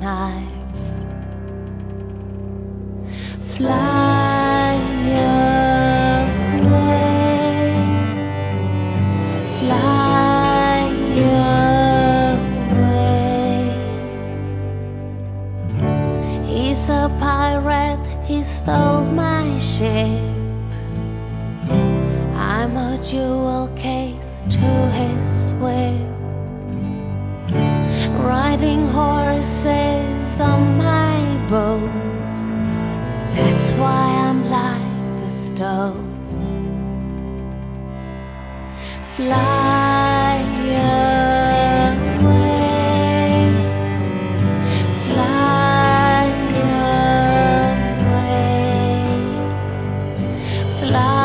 night. Fly away, fly away. He's a pirate, he stole my ship. I'm a jewel case to his whip. Riding horses on my bones, that's why I'm like a stone. Fly away, fly away, fly away.